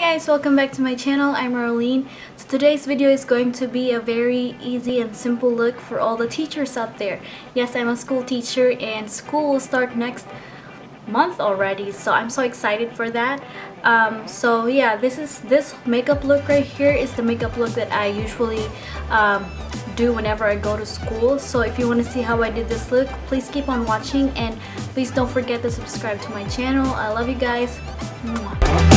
Hi guys, welcome back to my channel. I'm Arlene. So today's video is going to be a very easy and simple look for all the teachers out there. Yes, I'm a school teacher and school will start next month already, so I'm so excited for that. So yeah, this makeup look right here is the makeup look that I usually do whenever I go to school. So if you want to see how I did this look, please keep on watching and please don't forget to subscribe to my channel. I love you guys. Mwah.